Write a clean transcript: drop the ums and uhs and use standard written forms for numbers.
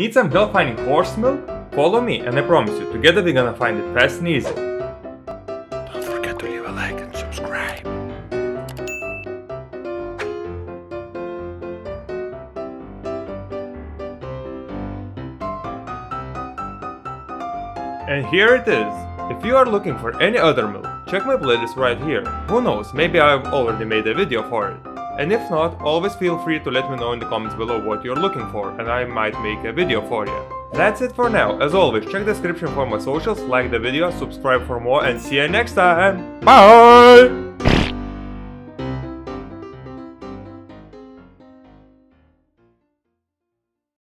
Need some help finding horse milk? Follow me and I promise you, together we're gonna find it fast and easy. Don't forget to leave a like and subscribe. And here it is! If you are looking for any other milk, check my playlist right here. Who knows, maybe I've already made a video for it. And if not, always feel free to let me know in the comments below what you're looking for and I might make a video for you. That's it for now. As always, check the description for my socials, like the video, subscribe for more and see you next time! Bye!